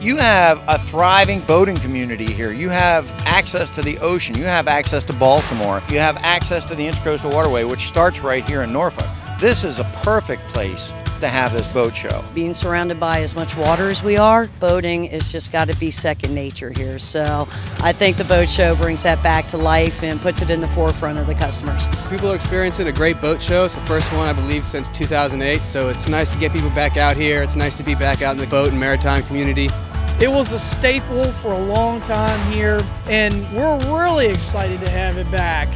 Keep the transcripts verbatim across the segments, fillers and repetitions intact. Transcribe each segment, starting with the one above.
You have a thriving boating community here. You have access to the ocean. You have access to Baltimore. You have access to the Intracoastal Waterway, which starts right here in Norfolk. This is a perfect place to have this boat show. Being surrounded by as much water as we are, boating has just got to be second nature here. So I think the boat show brings that back to life and puts it in the forefront of the customers. People are experiencing a great boat show. It's the first one, I believe, since two thousand eight. So it's nice to get people back out here. It's nice to be back out in the boat and maritime community. It was a staple for a long time here, and we're really excited to have it back.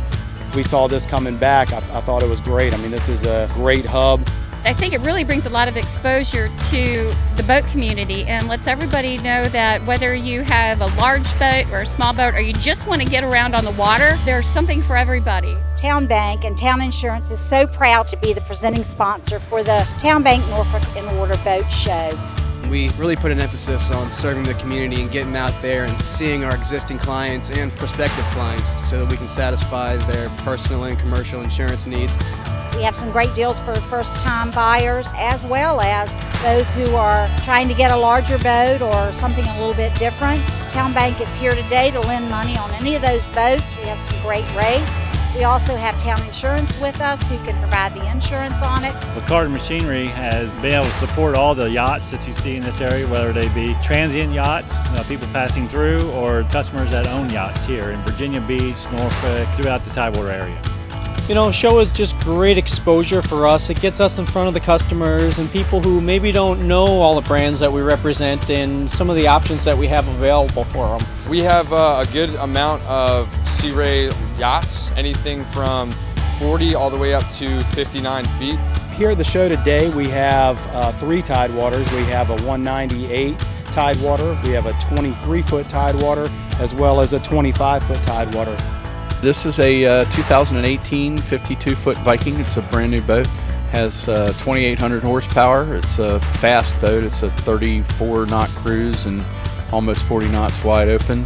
We saw this coming back. I, I thought it was great. I mean, this is a great hub. I think it really brings a lot of exposure to the boat community and lets everybody know that whether you have a large boat or a small boat, or you just want to get around on the water, there's something for everybody. TowneBank and Town Insurance is so proud to be the presenting sponsor for the TowneBank Norfolk in the Water Boat Show. We really put an emphasis on serving the community and getting out there and seeing our existing clients and prospective clients so that we can satisfy their personal and commercial insurance needs. We have some great deals for first-time buyers as well as those who are trying to get a larger boat or something a little bit different. TowneBank is here today to lend money on any of those boats. We have some great rates. We also have Town Insurance with us who can provide the insurance on it. McCarter Machinery has been able to support all the yachts that you see in this area, whether they be transient yachts, uh, people passing through, or customers that own yachts here in Virginia Beach, Norfolk, throughout the Tidewater area. You know, show is just great exposure for us. It gets us in front of the customers and people who maybe don't know all the brands that we represent and some of the options that we have available for them. We have uh, a good amount of Sea Ray yachts, anything from forty all the way up to fifty-nine feet. Here at the show today, we have uh, three Tidewaters. We have a one ninety-eight Tidewater, we have a twenty-three foot Tidewater, as well as a twenty-five foot Tidewater. This is a uh, two thousand eighteen fifty-two foot Viking. It's a brand new boat. Has uh, twenty-eight hundred horsepower. It's a fast boat. It's a thirty-four knot cruise and almost forty knots wide open.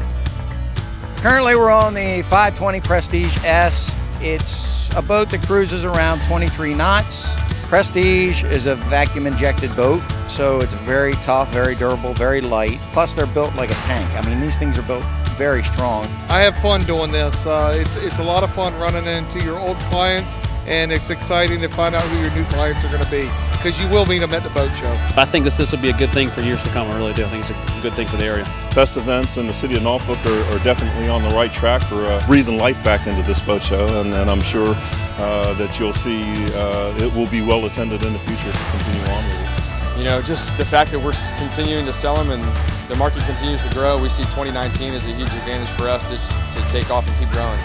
Currently we're on the five twenty Prestige S. It's a boat that cruises around twenty-three knots. Prestige is a vacuum injected boat, so it's very tough, very durable, very light. Plus they're built like a tank. I mean, these things are built very strong. I have fun doing this. Uh, it's, it's a lot of fun running into your old clients, and it's exciting to find out who your new clients are going to be, because you will meet them at the boat show. I think this, this will be a good thing for years to come. I really do. I think it's a good thing for the area. Fest events in the city of Norfolk are, are definitely on the right track for uh, breathing life back into this boat show, and, and I'm sure uh, that you'll see uh, it will be well attended in the future to continue on with it. You know, just the fact that we're continuing to sell them and the market continues to grow, we see twenty nineteen as a huge advantage for us to, to take off and keep growing.